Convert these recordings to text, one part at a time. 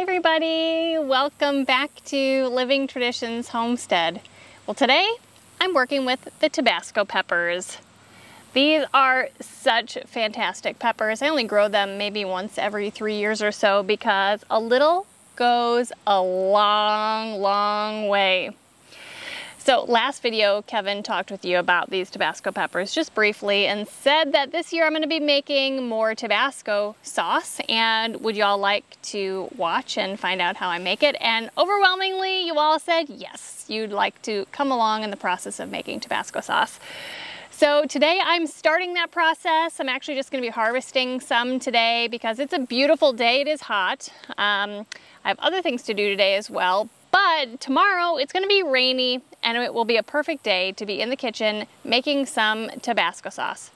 Hi everybody, welcome back to Living Traditions Homestead. Well, today I'm working with the Tabasco peppers. These are such fantastic peppers. I only grow them maybe once every 3 years or so because a little goes a long way. So last video, Kevin talked with you about these Tabasco peppers just briefly and said that this year I'm going to be making more Tabasco sauce, and would y'all like to watch and find out how I make it? And overwhelmingly you all said yes, you'd like to come along in the process of making Tabasco sauce. So today I'm starting that process. I'm actually just going to be harvesting some today because it's a beautiful day. It is hot. I have other things to do today as well. But tomorrow it's going to be rainy and it will be a perfect day to be in the kitchen making some Tabasco sauce.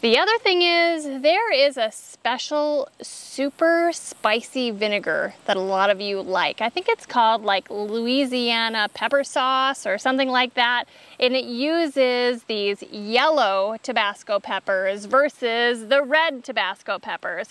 The other thing is there is a special super spicy vinegar that a lot of you like. I think it's called like Louisiana pepper sauce or something like that. And it uses these yellow Tabasco peppers versus the red Tabasco peppers.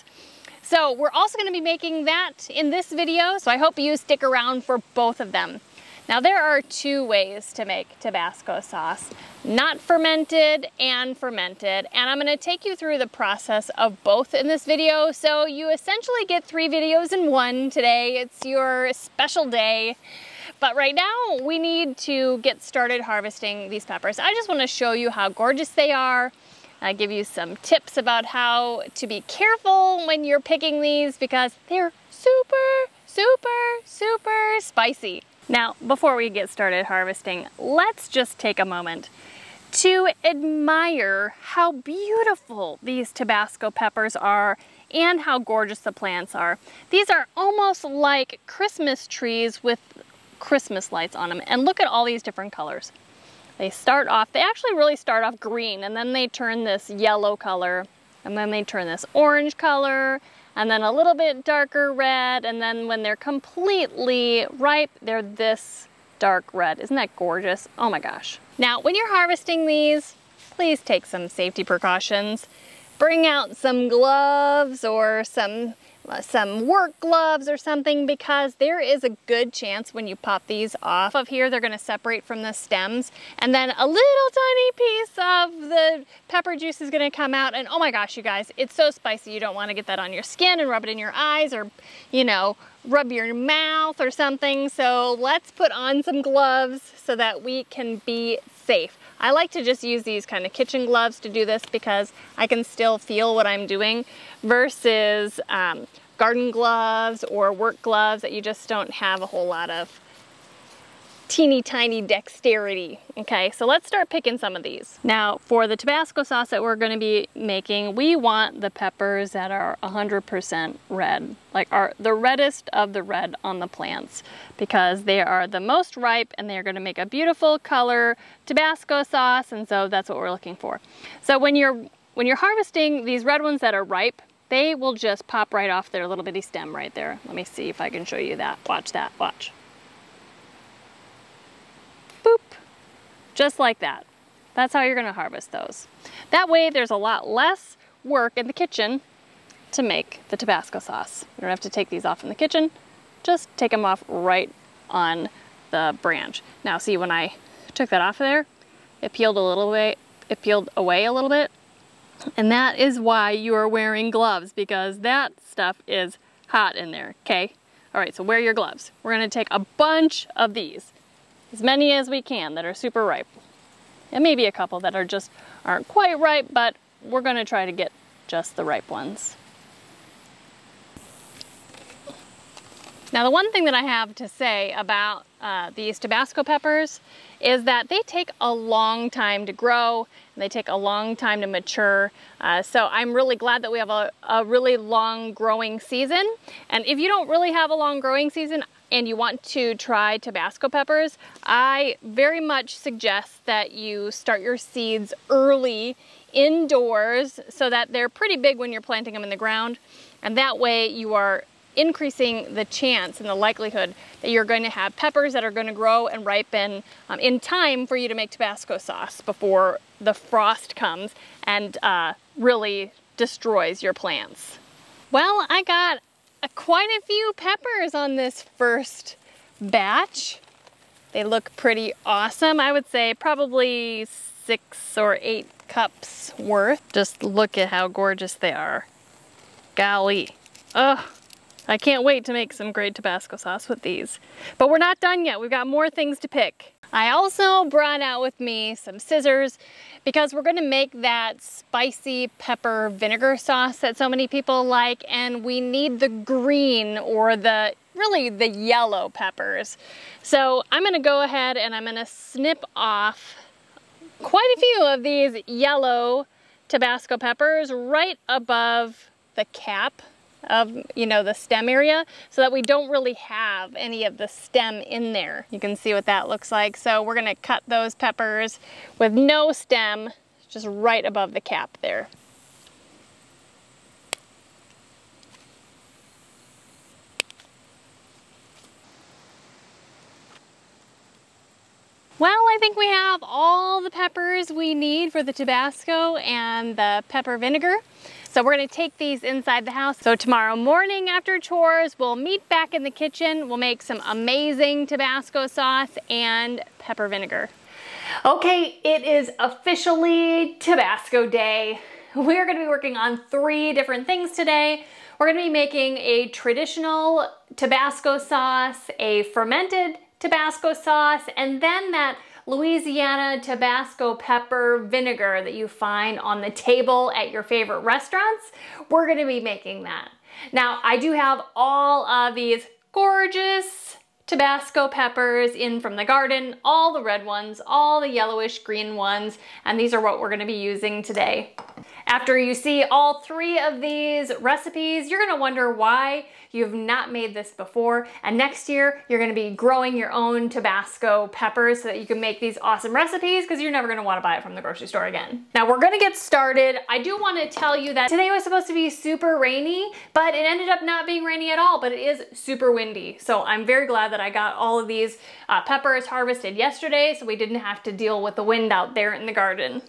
So we're also going to be making that in this video, so I hope you stick around for both of them. Now there are two ways to make Tabasco sauce, not fermented and fermented, and I'm going to take you through the process of both in this video, so you essentially get three videos in one today. It's your special day. But right now we need to get started harvesting these peppers. I just want to show you how gorgeous they are. I give you some tips about how to be careful when you're picking these because they're super spicy. Now, before we get started harvesting, let's just take a moment to admire how beautiful these Tabasco peppers are and how gorgeous the plants are. These are almost like Christmas trees with Christmas lights on them. And look at all these different colors. They actually really start off green, and then they turn this yellow color, and then they turn this orange color, and then a little bit darker red, and then when they're completely ripe, they're this dark red. Isn't that gorgeous? Oh my gosh. Now, when you're harvesting these, please take some safety precautions. Bring out some gloves or some work gloves or something, because there is a good chance when you pop these off of here, they're going to separate from the stems, and then a little tiny piece of the pepper juice is going to come out, and oh my gosh, you guys, it's so spicy. You don't want to get that on your skin and rub it in your eyes, or, you know, rub your mouth or something. So let's put on some gloves so that we can be safe. I like to just use these kind of kitchen gloves to do this because I can still feel what I'm doing, versus garden gloves or work gloves that you just don't have a whole lot of teeny tiny dexterity. Okay, so let's start picking some of these. Now, for the Tabasco sauce that we're going to be making, we want the peppers that are 100% red, like are the reddest of the red on the plants, because they are the most ripe and they're going to make a beautiful color Tabasco sauce, and so that's what we're looking for. So when you're harvesting these red ones that are ripe, they will just pop right off their little bitty stem right there. Let me see if I can show you that. Watch that, watch. Boop, just like that. That's how you're going to harvest those. That way there's a lot less work in the kitchen to make the Tabasco sauce. You don't have to take these off in the kitchen, just take them off right on the branch. Now see, when I took that off of there, it peeled away a little bit, and that is why you are wearing gloves, because that stuff is hot in there, okay? All right, so wear your gloves. We're going to take a bunch of these, as many as we can that are super ripe, and maybe a couple that are just aren't quite ripe, but we're going to try to get just the ripe ones. Now, the one thing that I have to say about these Tabasco peppers is that they take a long time to grow, and they take a long time to mature. So I'm really glad that we have a really long growing season. And if you don't really have a long growing season and you want to try Tabasco peppers, I very much suggest that you start your seeds early indoors so that they're pretty big when you're planting them in the ground. And that way you are increasing the chance and the likelihood that you're going to have peppers that are going to grow and ripen in time for you to make Tabasco sauce before the frost comes and really destroys your plants. Well, I got quite a few peppers on this first batch. They look pretty awesome. I would say probably 6 or 8 cups worth. Just look at how gorgeous they are. Golly. Oh, I can't wait to make some great Tabasco sauce with these. But we're not done yet. We've got more things to pick. I also brought out with me some scissors because we're going to make that spicy pepper vinegar sauce that so many people like, and we need the green or really the yellow peppers. So I'm going to go ahead and I'm going to snip off quite a few of these yellow Tabasco peppers right above the cap of, you know, the stem area, so that we don't really have any of the stem in there. You can see what that looks like. So we're gonna cut those peppers with no stem, just right above the cap there. Well, I think we have all the peppers we need for the Tabasco and the pepper vinegar. So we're gonna take these inside the house. So tomorrow morning after chores, we'll meet back in the kitchen. We'll make some amazing Tabasco sauce and pepper vinegar. Okay, it is officially Tabasco day. We're gonna be working on 3 different things today. We're gonna be making a traditional Tabasco sauce, a fermented Tabasco sauce, and then that Louisiana Tabasco pepper vinegar that you find on the table at your favorite restaurants. We're going to be making that. Now, I do have all of these gorgeous Tabasco peppers in from the garden, all the red ones, all the yellowish green ones, and these are what we're going to be using today. After you see all 3 of these recipes, you're going to wonder why you've not made this before, and next year you're going to be growing your own Tabasco peppers so that you can make these awesome recipes, because you're never going to want to buy it from the grocery store again. Now we're going to get started. I do want to tell you that today was supposed to be super rainy, but it ended up not being rainy at all, but it is super windy. So I'm very glad that I got all of these peppers harvested yesterday, so we didn't have to deal with the wind out there in the garden.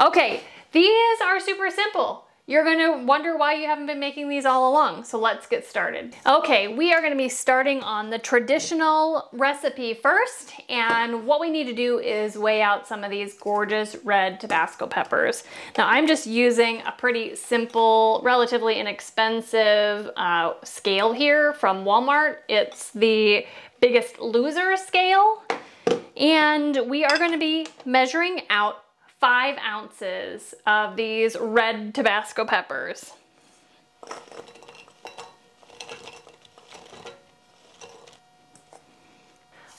Okay, these are super simple. You're gonna wonder why you haven't been making these all along, so let's get started. Okay, we are gonna be starting on the traditional recipe first, and what we need to do is weigh out some of these gorgeous red Tabasco peppers. Now I'm just using a pretty simple, relatively inexpensive scale here from Walmart. It's the Biggest Loser scale, and we are gonna be measuring out 5 ounces of these red Tabasco peppers.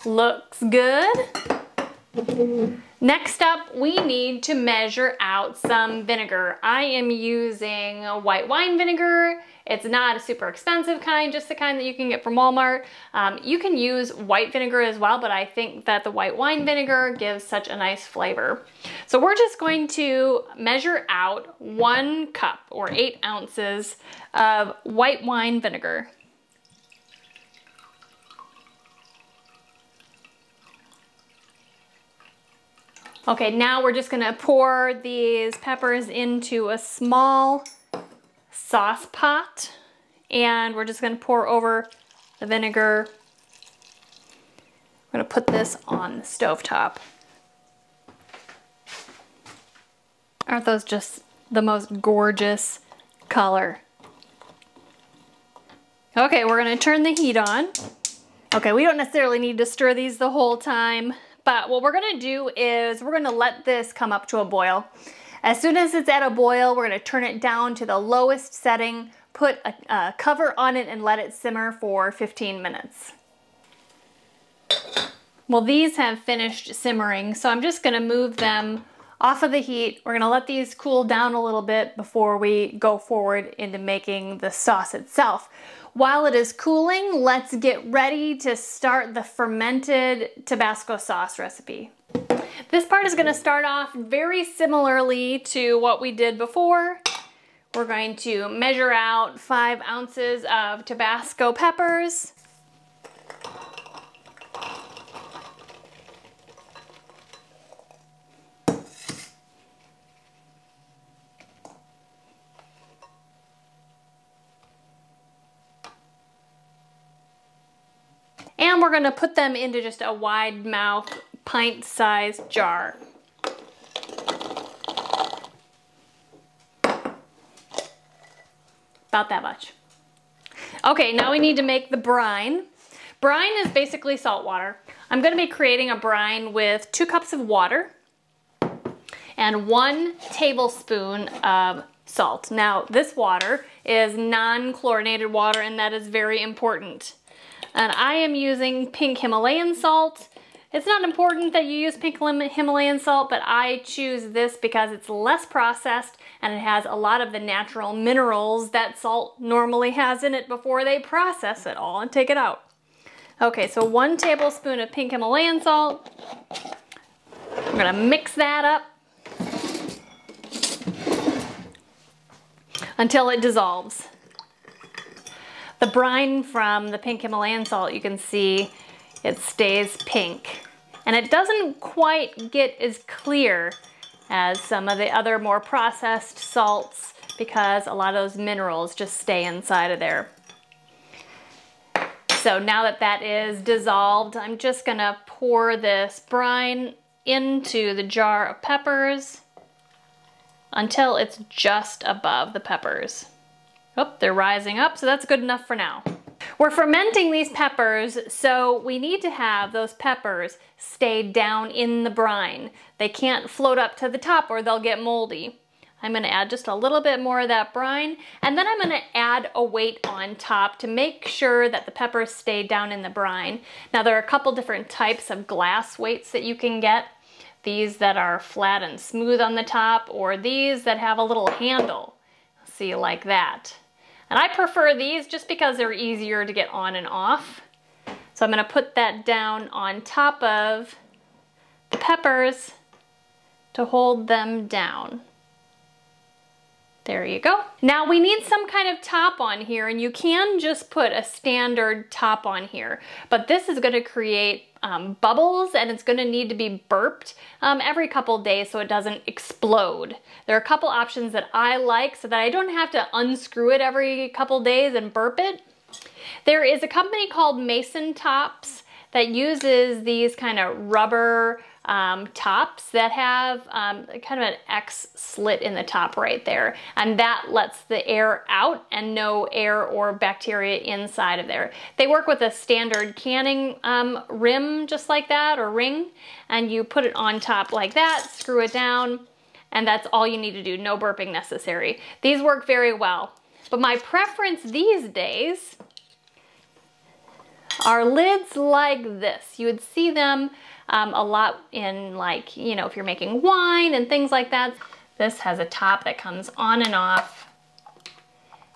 Looks good. Next up, we need to measure out some vinegar. I am using white wine vinegar. It's not a super expensive kind, just the kind that you can get from Walmart. You can use white vinegar as well, but I think that the white wine vinegar gives such a nice flavor. So we're just going to measure out 1 cup or 8 ounces of white wine vinegar. Okay, now we're just gonna pour these peppers into a small sauce pot, and we're just gonna pour over the vinegar. We're gonna put this on the stovetop. Aren't those just the most gorgeous color? Okay, we're gonna turn the heat on. Okay, we don't necessarily need to stir these the whole time, but what we're gonna do is we're gonna let this come up to a boil. As soon as it's at a boil, we're gonna turn it down to the lowest setting, put a cover on it, and let it simmer for 15 minutes. Well, these have finished simmering, so I'm just gonna move them off of the heat. We're gonna let these cool down a little bit before we go forward into making the sauce itself. While it is cooling, let's get ready to start the fermented Tabasco sauce recipe. This part is going to start off very similarly to what we did before. We're going to measure out 5 ounces of Tabasco peppers. then we're gonna put them into just a wide mouth, pint-sized jar. About that much. Okay, now we need to make the brine. Brine is basically salt water. I'm gonna be creating a brine with 2 cups of water and 1 tablespoon of salt. Now, this water is non-chlorinated water, and that is very important. And I am using pink Himalayan salt. It's not important that you use pink Himalayan salt, but I choose this because it's less processed and it has a lot of the natural minerals that salt normally has in it before they process it all and take it out. Okay, so 1 tablespoon of pink Himalayan salt. I'm gonna mix that up until it dissolves. The brine from the pink Himalayan salt, you can see it stays pink. And it doesn't quite get as clear as some of the other more processed salts because a lot of those minerals just stay inside of there. So now that that is dissolved, I'm just gonna pour this brine into the jar of peppers until it's just above the peppers. Oh, they're rising up, so that's good enough for now. We're fermenting these peppers, so we need to have those peppers stay down in the brine. They can't float up to the top or they'll get moldy. I'm gonna add just a little bit more of that brine, and then I'm gonna add a weight on top to make sure that the peppers stay down in the brine. Now, there are a couple different types of glass weights that you can get. These that are flat and smooth on the top, or these that have a little handle. See, like that. And I prefer these just because they're easier to get on and off. So I'm gonna put that down on top of the peppers to hold them down. There you go. Now we need some kind of top on here, and you can just put a standard top on here, but this is gonna create bubbles, and it's gonna need to be burped every couple days so it doesn't explode. There are a couple options that I like so that I don't have to unscrew it every couple days and burp it. There is a company called Mason Tops that uses these kind of rubber tops that have kind of an X slit in the top right there. And that lets the air out and no air or bacteria inside of there. They work with a standard canning rim just like that, or ring, and you put it on top like that, screw it down, and that's all you need to do, no burping necessary. These work very well. But my preference these days are lids like this. You would see them a lot in, like, you know, if you're making wine and things like that. This has a top that comes on and off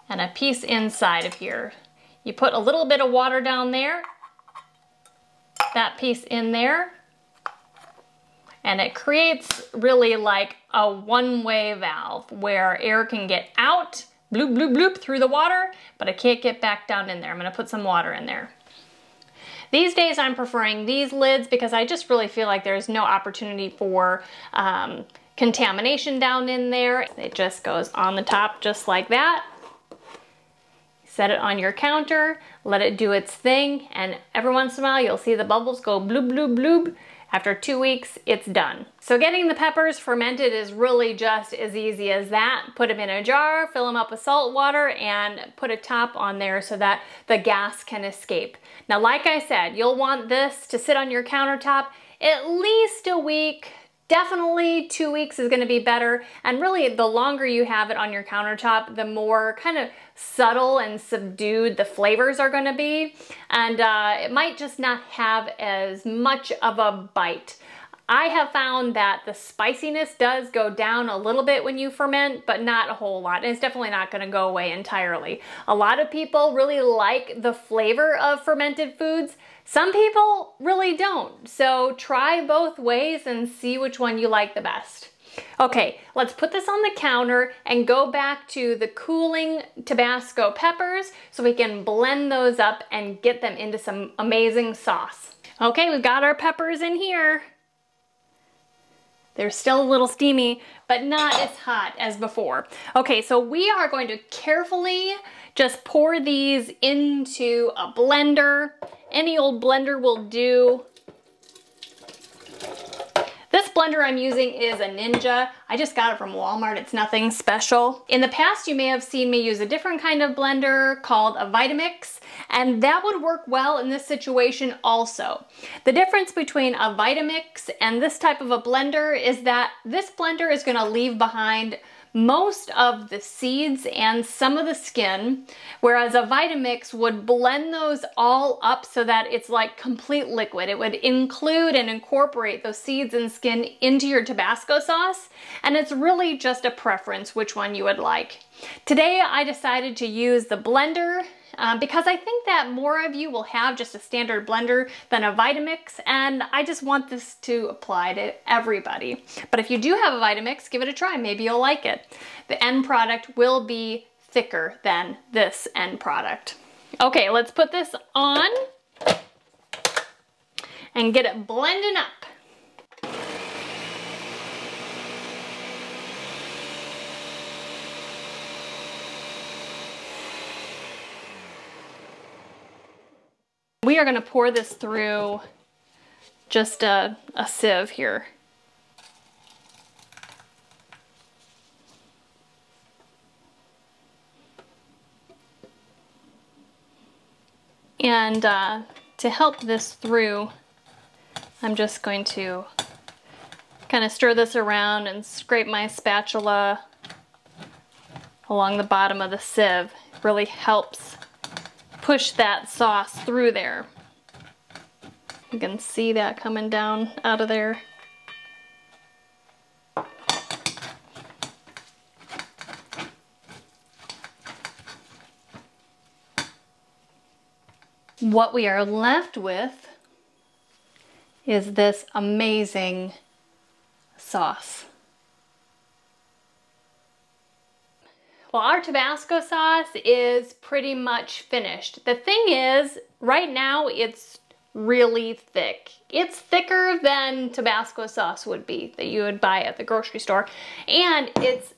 and a piece inside of here. You put a little bit of water down there, that piece in there, and it creates really like a one-way valve where air can get out, bloop, bloop, bloop, through the water, but it can't get back down in there. I'm gonna put some water in there. These days I'm preferring these lids because I just really feel like there's no opportunity for contamination down in there. It just goes on the top just like that. Set it on your counter, let it do its thing, and every once in a while you'll see the bubbles go bloop, bloop, bloop. After 2 weeks, it's done. So getting the peppers fermented is really just as easy as that. Put them in a jar, fill them up with salt water, and put a top on there so that the gas can escape. Now, like I said, you'll want this to sit on your countertop at least a week. Definitely 2 weeks is gonna be better. And really, the longer you have it on your countertop, the more kind of subtle and subdued the flavors are gonna be. And it might just not have as much of a bite. I have found that the spiciness does go down a little bit when you ferment, but not a whole lot. And it's definitely not gonna go away entirely. A lot of people really like the flavor of fermented foods. Some people really don't. So try both ways and see which one you like the best. Okay, let's put this on the counter and go back to the cooling Tabasco peppers so we can blend those up and get them into some amazing sauce. Okay, we've got our peppers in here. They're still a little steamy, but not as hot as before. Okay, so we are going to carefully just pour these into a blender Any old blender will do. This blender I'm using is a Ninja. I just got it from Walmart, it's nothing special. In the past, you may have seen me use a different kind of blender called a Vitamix, and that would work well in this situation also. The difference between a Vitamix and this type of a blender is that this blender is gonna leave behind most of the seeds and some of the skin, whereas a Vitamix would blend those all up so that it's like complete liquid. It would include and incorporate those seeds and skin into your Tabasco sauce, and it's really just a preference which one you would like. Today I decided to use the blender because I think that more of you will have just a standard blender than a Vitamix, and I just want this to apply to everybody. But if you do have a Vitamix, give it a try, maybe you'll like it. The end product will be thicker than this end product. Okay, let's put this on and get it blending up. We are gonna pour this through just a sieve here. And to help this through, I'm just going to kind of stir this around and scrape my spatula along the bottom of the sieve. It really helps push that sauce through there. You can see that coming down out of there. What we are left with is this amazing sauce. Well, our Tabasco sauce is pretty much finished. The thing is, right now it's really thick. It's thicker than Tabasco sauce would be that you would buy at the grocery store. And it's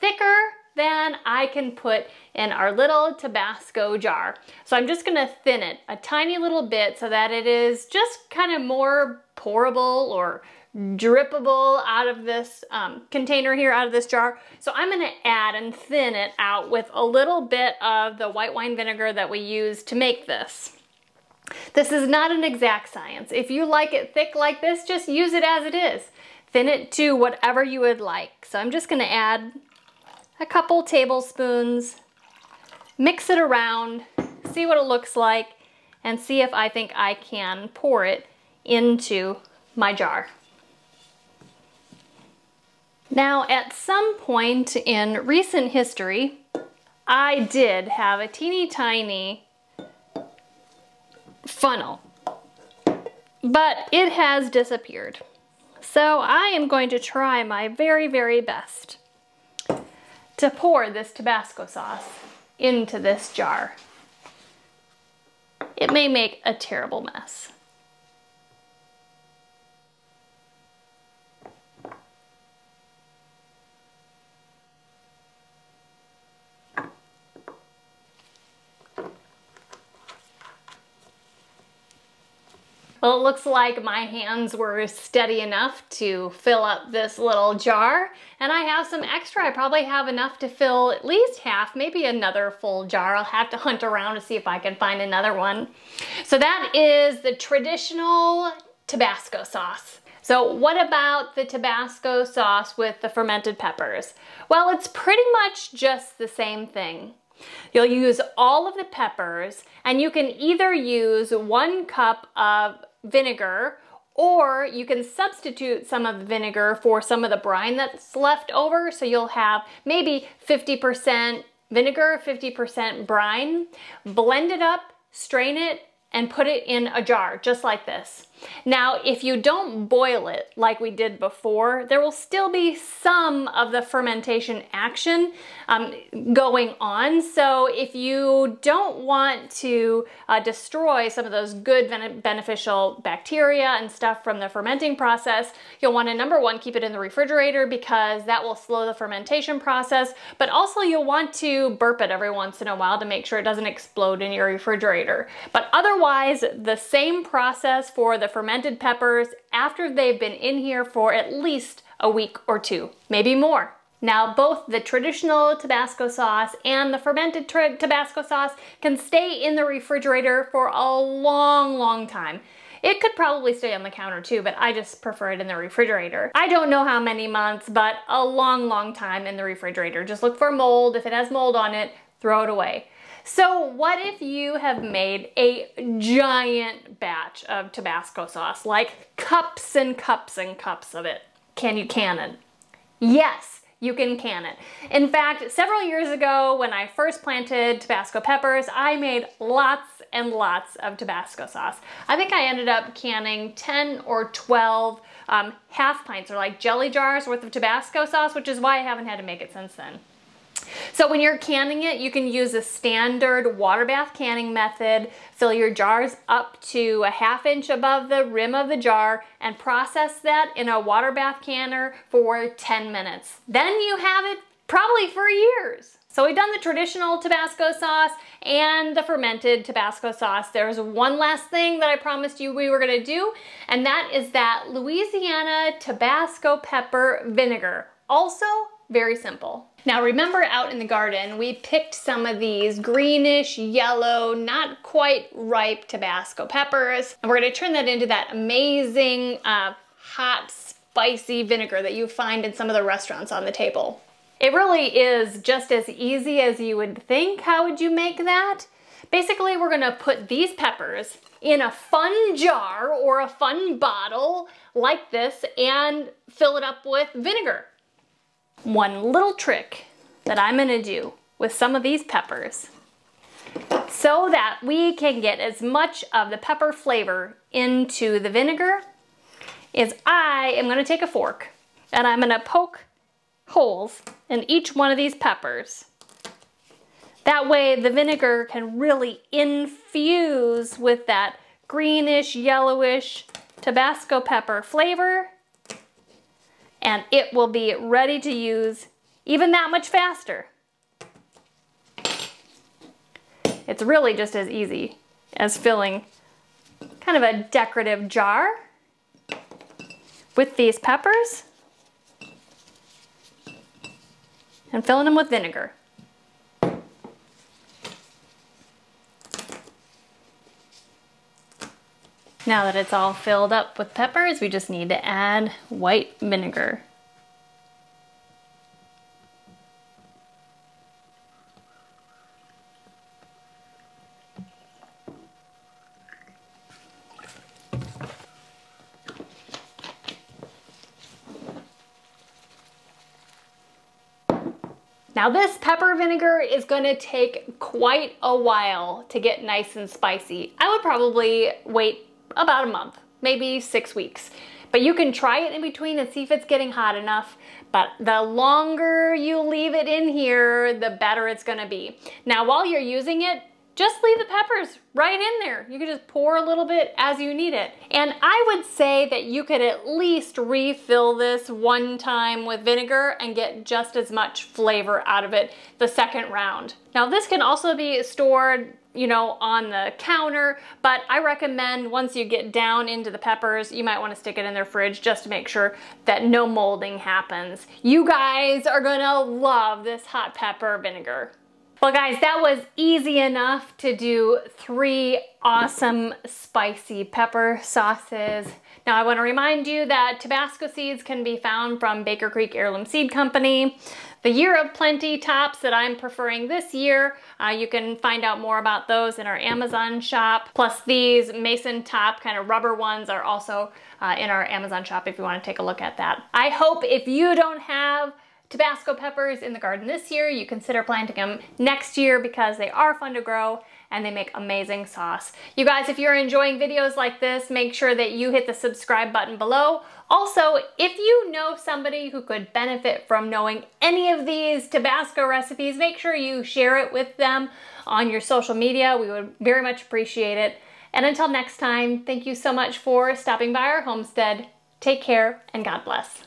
thicker than I can put in our little Tabasco jar. So I'm just gonna thin it a tiny little bit so that it is just kind of more pourable or drippable out of this container here, out of this jar. So I'm gonna add and thin it out with a little bit of the white wine vinegar that we use to make this. This is not an exact science. If you like it thick like this, just use it as it is. Thin it to whatever you would like. So I'm just gonna add a couple tablespoons, mix it around, see what it looks like, and see if I think I can pour it into my jar. Now, at some point in recent history, I did have a teeny tiny funnel, but it has disappeared. So I am going to try my very, very best to pour this Tabasco sauce into this jar. It may make a terrible mess. Well, it looks like my hands were steady enough to fill up this little jar, and I have some extra. I probably have enough to fill at least half, maybe another full jar. I'll have to hunt around to see if I can find another one. So that is the traditional Tabasco sauce. So what about the Tabasco sauce with the fermented peppers? Well, it's pretty much just the same thing. You'll use all of the peppers, and you can either use 1 cup of vinegar, or you can substitute some of the vinegar for some of the brine that's left over. So you'll have maybe 50% vinegar, 50% brine. Blend it up, strain it, and put it in a jar just like this. Now, if you don't boil it like we did before, there will still be some of the fermentation action going on. So if you don't want to destroy some of those good beneficial bacteria and stuff from the fermenting process, you'll want to, number one, keep it in the refrigerator because that will slow the fermentation process. But also you'll want to burp it every once in a while to make sure it doesn't explode in your refrigerator. But otherwise, Otherwise, the same process for the fermented peppers after they've been in here for at least a week or two, maybe more. Now, both the traditional Tabasco sauce and the fermented Tabasco sauce can stay in the refrigerator for a long, long time. It could probably stay on the counter too, but I just prefer it in the refrigerator. I don't know how many months, but a long, long time in the refrigerator. Just look for mold. If it has mold on it, throw it away. So what if you have made a giant batch of Tabasco sauce, like cups and cups and cups of it? Can you can it? Yes, you can can it. In fact, several years ago when I first planted Tabasco peppers, I made lots and lots of Tabasco sauce. I think I ended up canning 10 or 12 half pints, or like jelly jars worth of Tabasco sauce, which is why I haven't had to make it since then. So when you're canning it, you can use a standard water bath canning method, fill your jars up to a ½ inch above the rim of the jar, and process that in a water bath canner for 10 minutes. Then you have it probably for years. So we've done the traditional Tabasco sauce and the fermented Tabasco sauce. There's one last thing that I promised you we were gonna do, and that is that Louisiana Tabasco pepper vinegar. Also, very simple. Now remember, out in the garden, we picked some of these greenish yellow, not quite ripe Tabasco peppers, and we're gonna turn that into that amazing hot, spicy vinegar that you find in some of the restaurants on the table. It really is just as easy as you would think. How would you make that? Basically, we're gonna put these peppers in a fun jar or a fun bottle like this and fill it up with vinegar. One little trick that I'm gonna do with some of these peppers so that we can get as much of the pepper flavor into the vinegar is I am gonna take a fork and I'm gonna poke holes in each one of these peppers. That way the vinegar can really infuse with that greenish, yellowish Tabasco pepper flavor, and it will be ready to use even that much faster. It's really just as easy as filling kind of a decorative jar with these peppers and filling them with vinegar. Now that it's all filled up with peppers, we just need to add white vinegar. Now this pepper vinegar is gonna take quite a while to get nice and spicy. I would probably wait about a month, maybe 6 weeks. But you can try it in between and see if it's getting hot enough. But the longer you leave it in here, the better it's gonna be. Now, while you're using it, just leave the peppers right in there. You can just pour a little bit as you need it. And I would say that you could at least refill this one time with vinegar and get just as much flavor out of it the second round. Now, this can also be stored, you know, on the counter, but I recommend once you get down into the peppers, you might want to stick it in their fridge just to make sure that no molding happens. You guys are gonna love this hot pepper vinegar. Well guys, that was easy enough to do 3 awesome spicy pepper sauces. Now I want to remind you that Tabasco seeds can be found from Baker Creek Heirloom Seed Company. The Year of Plenty tops that I'm preferring this year, you can find out more about those in our Amazon shop. Plus these Mason Top kind of rubber ones are also in our Amazon shop if you want to take a look at that. I hope if you don't have Tabasco peppers in the garden this year, you consider planting them next year because they are fun to grow and they make amazing sauce. You guys, if you're enjoying videos like this, make sure that you hit the subscribe button below. Also, if you know somebody who could benefit from knowing any of these Tabasco recipes, make sure you share it with them on your social media. We would very much appreciate it. And until next time, thank you so much for stopping by our homestead. Take care and God bless.